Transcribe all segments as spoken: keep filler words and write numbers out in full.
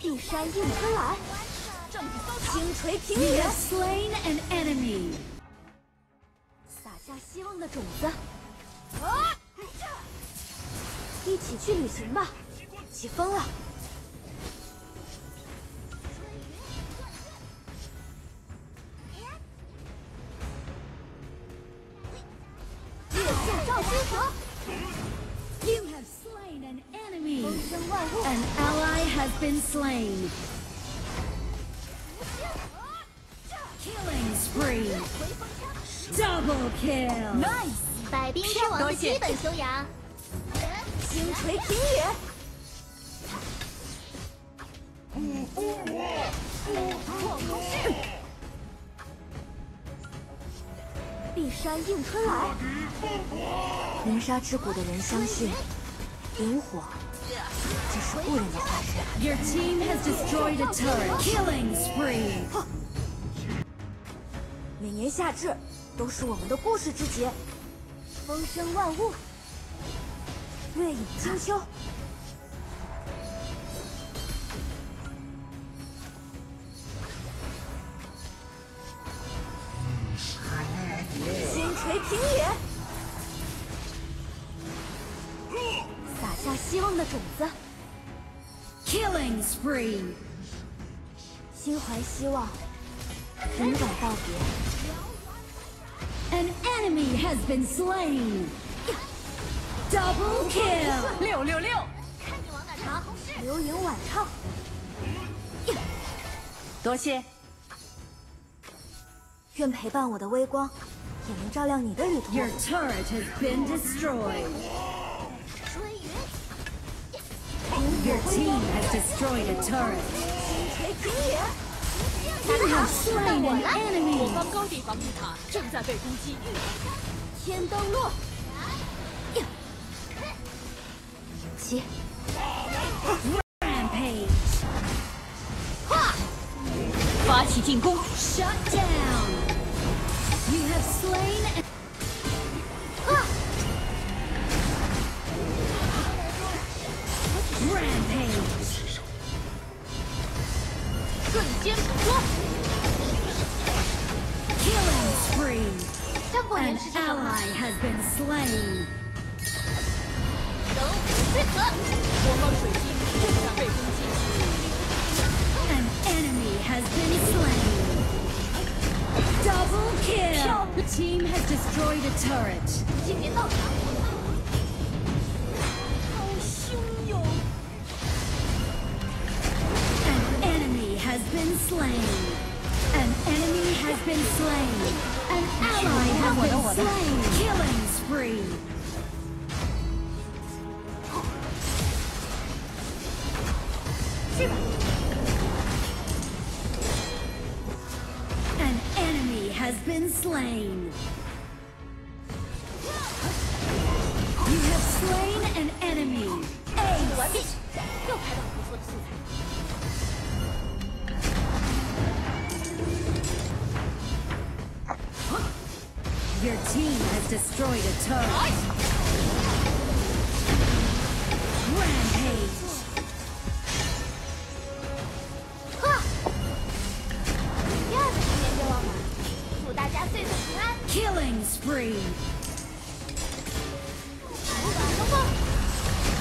碧山映春来，星锤平原。Slain an enemy， 撒下希望的种子。一起去旅行吧，起风了。 You have slain an enemy. An ally has been slain. Killing spree. Double kill. Nice. 百兵之王的基本修养。星锤平野。碧山映春来。 焚沙之谷的人相信，萤火就是恶人的化身。Your team has destroyed a turret. Killing spree. 每年夏至都是我们的故事之节，风生万物，月影金秋。星锤平野。 撒希望的种子 ，Killing spree， 心怀希望，勇敢告别。An enemy has been slain. Double kill. 六六六，看你往哪逃！流萤晚唱，多谢。愿陪伴我的微光，也能照亮你的旅途。Your turret has been destroyed. Your team has destroyed a turret. You have slain an enemy. 我方高地防御塔正在被攻击。天灯落。起。Rampage。哈！发起进攻。Shut down. You have slain. 哈！ Rampage！ 瞬间捕捉 ！Killing spree！ An ally has been slain。等集合！我方水晶正在被攻击。An enemy has been slain。Double kill！ The team has destroyed a turret。今年到场。 Been slain. An enemy has been slain. An ally has been slain. Killing spree. An enemy has been slain. You have slain an enemy. Your team has destroyed a turret. Rampage. Killing spree.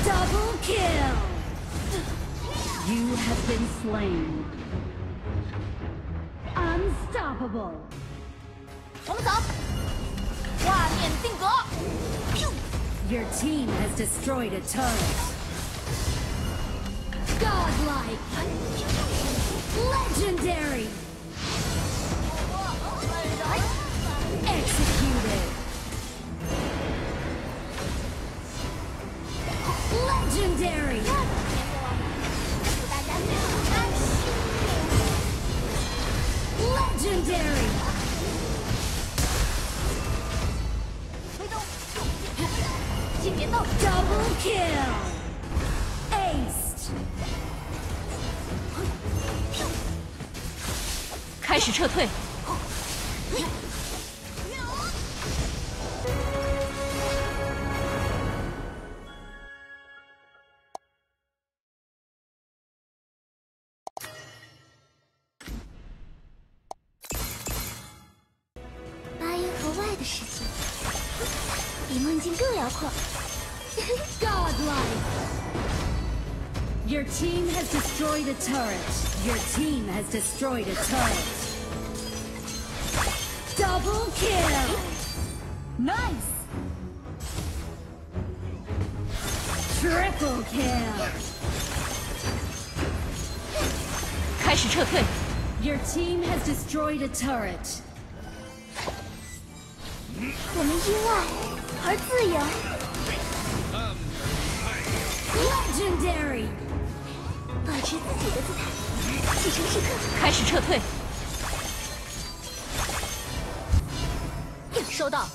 Double kill. You have been slain. Unstoppable. 红走。 画面定格。Your team has destroyed a turret. Godlike, legendary. Executed. Legendary. Legendary. Double kill! Aced! 开始撤退。比梦境更辽阔。Godlike. Your team has destroyed a turret. Your team has destroyed a turret. Double kill. Nice. Triple kill. 开始撤退。Your team has destroyed a turret. 我们意外而自由。Legendary， 保持自己的姿态，启程时刻。开始撤退。收到。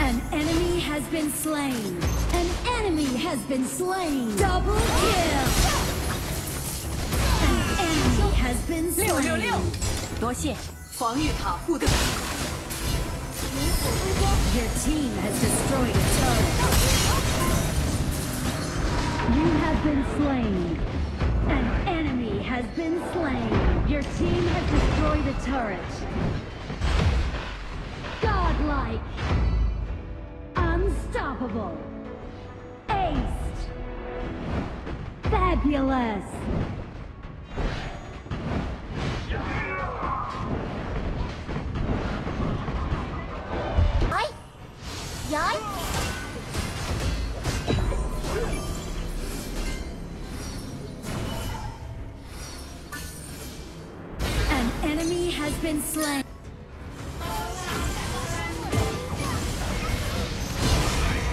An enemy has been slain. An enemy has been slain. Double kill. Has been slain. six six six. 多谢防御塔护盾。Your team has destroyed a turret. You have been slain. An enemy has been slain. Your team has destroyed a turret. Godlike. Unstoppable. Aced. Fabulous. An enemy has been slain.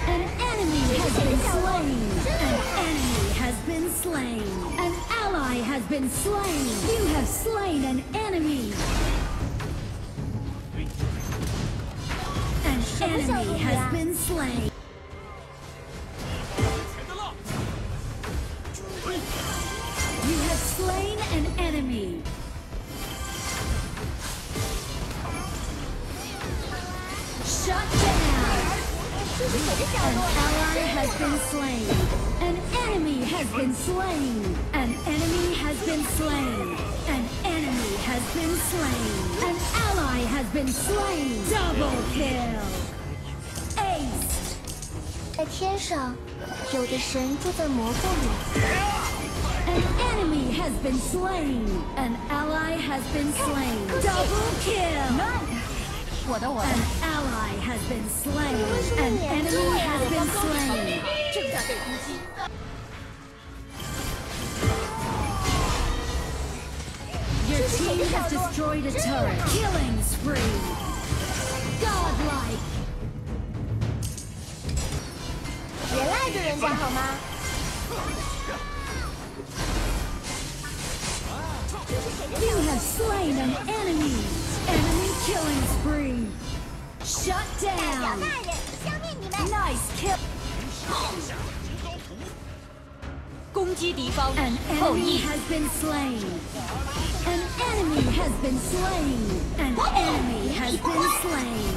An enemy has been slain. An enemy has been slain. An ally has been slain. You have slain an enemy. Enemy has been slain. You have slain an enemy. Shut down. An ally has been slain. An enemy has been slain. An enemy has been slain. An enemy has been slain. An ally has been slain. Double kill. 在天上，有的神住在魔宫里。An enemy has been slain. An ally has been slain. Double kill. 我的我的。An ally has been slain. An enemy has been slain. 正在被攻击。Your team has destroyed a turret. Killing spree. Godlike. 别赖着人家好吗？You have slain an enemy. Enemy killing spree. Shut down. Nice kill. 攻击敌方后羿。An enemy has been slain. An enemy has been slain. An enemy has been slain.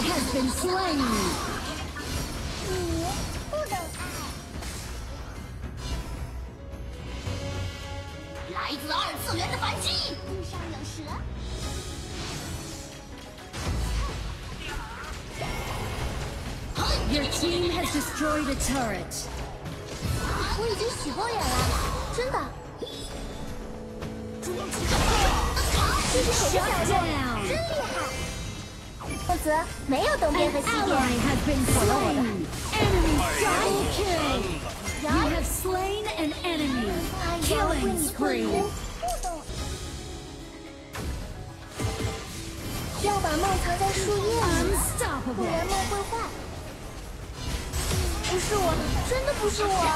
Has been slain. Your team has destroyed a turret. Shut down. 否则没有东边和西边。我的我的。Enemy double kill. You have slain an enemy. Killing spree. 要把梦藏在树叶里，不然梦会坏。不是我，真的不是我。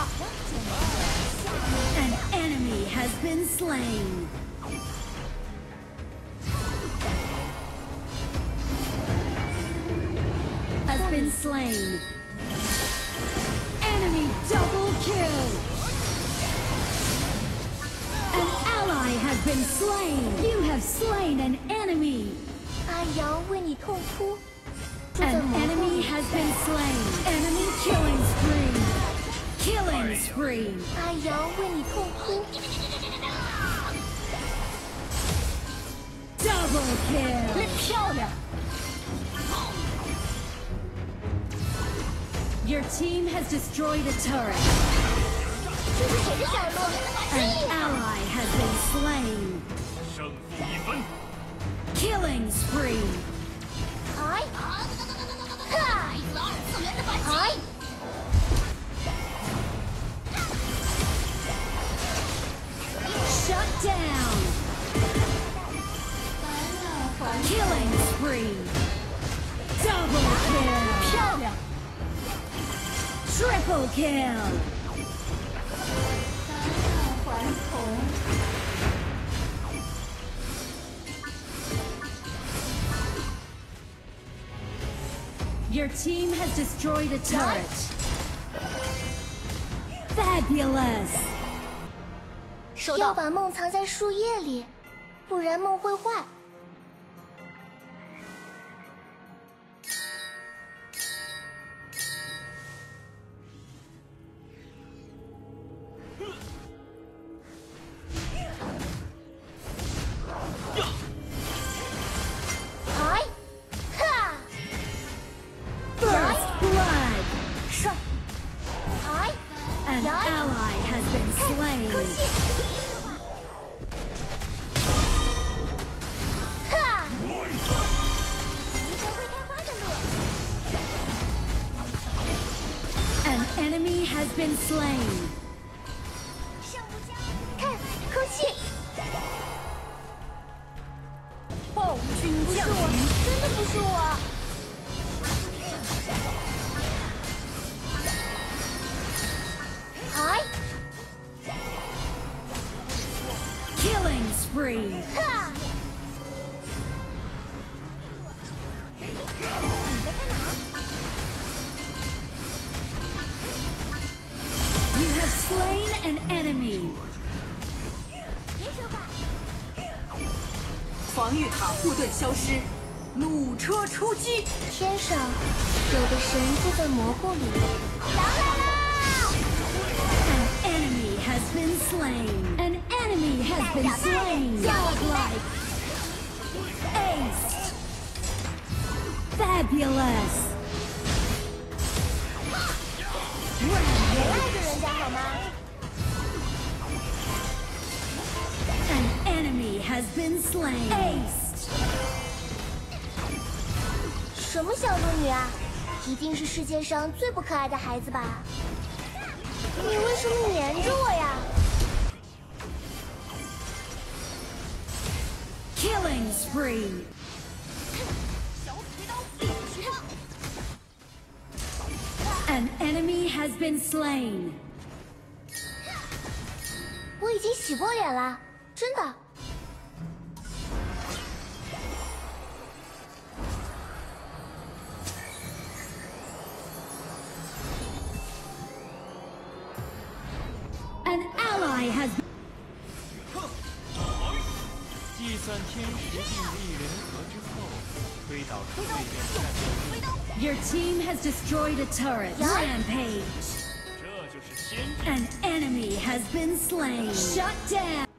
An enemy has been slain. Has been slain. Enemy double kill. An ally has been slain. You have slain an enemy. 阿瑶为你痛哭。An enemy has been slain. Enemy killing spree. Killing spree! Double kill! Flip shoulder! Your team has destroyed a turret. An ally has been slain. Killing spree! Hi! Hi! Hi! Shut down! Killing spree! Double kill! Triple kill! Your team has destroyed a turret. Fabulous! 要把梦藏在树叶里，不然梦会坏。嗨，哈 ！First blood. Hi. An ally has been slain. Enemy has been slain. Killing spree. Slain an enemy.防御塔护盾消失，弩车出击。天上有个神就在蘑菇里。打来啦 ！An enemy has been slain. An enemy has been slain. Godlike. Ace. Fabulous. An enemy has been slain. Ace. 什么小龙女啊？一定是世界上最不可爱的孩子吧？你为什么黏着我呀 ？Killing spree. 小皮刀必须上。 An enemy has been slain. 我已经洗过脸了，真的。An ally has. 计算天时地利人和之后，推导出对面战斗力。 Your team has destroyed a turret. Rampage. An enemy has been slain. Shut down.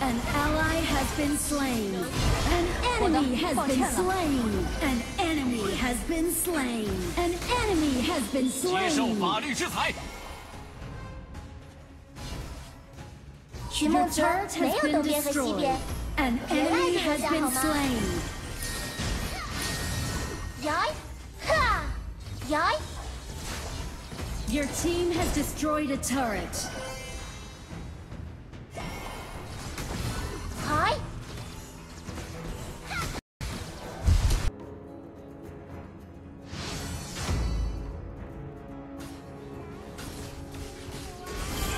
An ally has been slain. An enemy has been slain. An enemy has been slain. An enemy has been slain. Your turret has been destroyed. An enemy has been slain. Your team has destroyed a turret. Hi.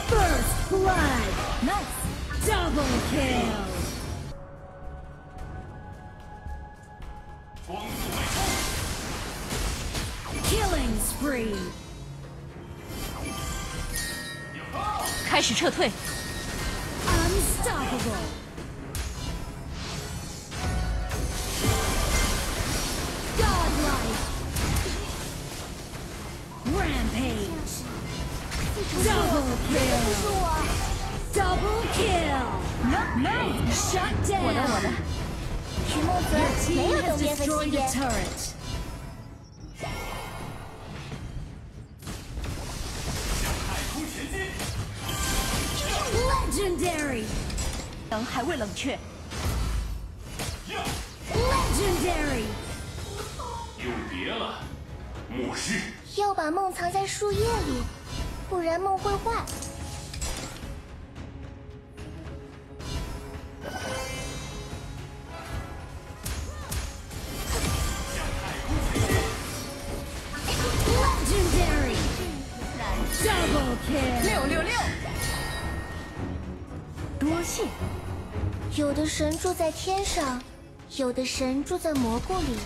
First blood. Nice. Double kill. Killing spree. 开始撤退。Unstoppable. Godlike. Nice! Shut down! Your team has destroyed a turret. Legendary! Legendary! 永别了，末日。要把梦藏在树叶里，不然梦会坏。 Double kill! six six six! 多谢。有的神住在天上，有的神住在蘑菇里。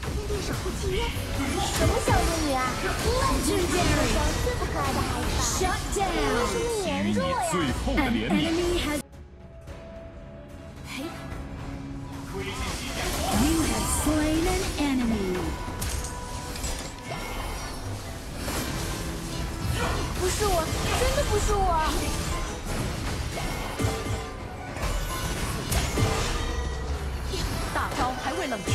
天地守护契约，什么小龙女啊？最不可爱的孩子。 Shut down! 你最后的怜悯。嘿 ，You have slain an enemy. 不是我，真的不是我。 大招还未冷却。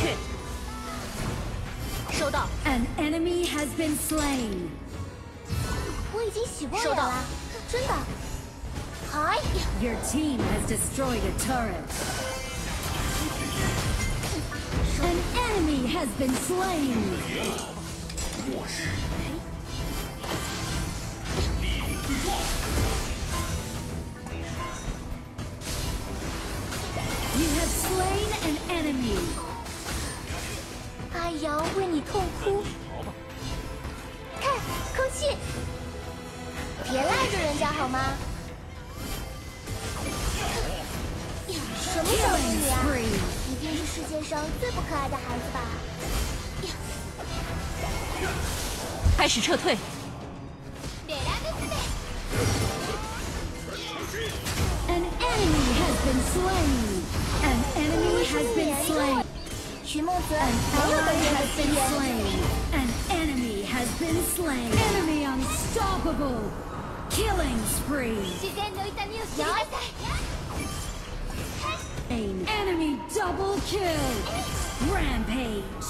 收到。An enemy has been slain. 我已经洗过脸了，真的。嗨。Your team has destroyed a turret. An enemy has been slain. 末日。力量最壮。You have slain an enemy. 阿瑶为你痛哭。看，空气。 别赖着人家好吗？什么小龙女啊！一定是世界上最不可爱的孩子吧？开始撤退。An enemy has been slain. An enemy has been slain. 徐梦泽，没有被人打死。 Has been slain. Enemy unstoppable. Killing spree. An enemy double kill. Rampage.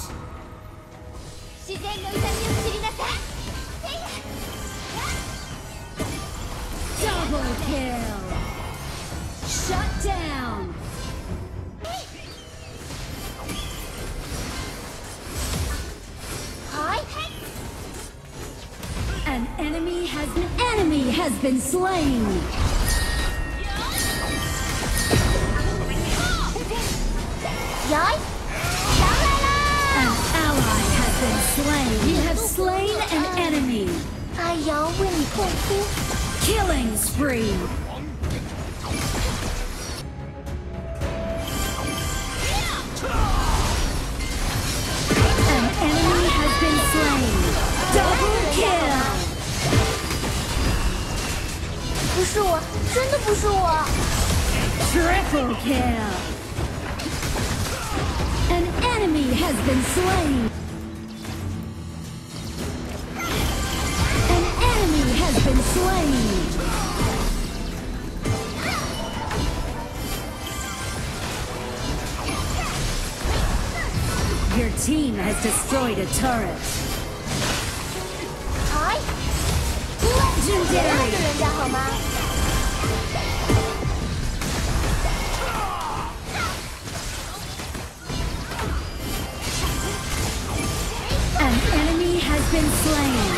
Double kill. Shut down. An enemy has an enemy has been slain. An ally has been slain. You have slain an enemy. Killing spree. An enemy has been slain. Double kill. 不是我，真的不是我。Triple kill. An enemy has been slain. An enemy has been slain. Your team has destroyed a turret. Hi. Legendary. 人家好吗？ Been slain.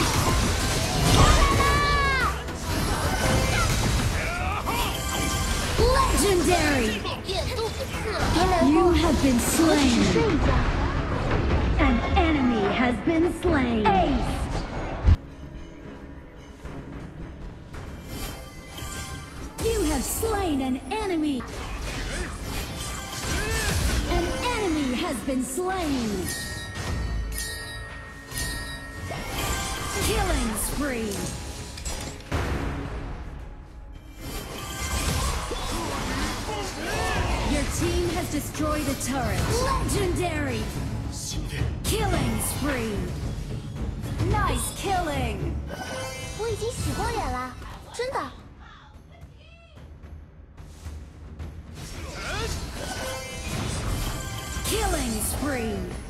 Legendary. You have been slain. An enemy has been slain. Ace. You have slain an enemy. An enemy has been slain. Killing spree. destroy the turret. Legendary! Killing spree! Nice killing! Killing spree!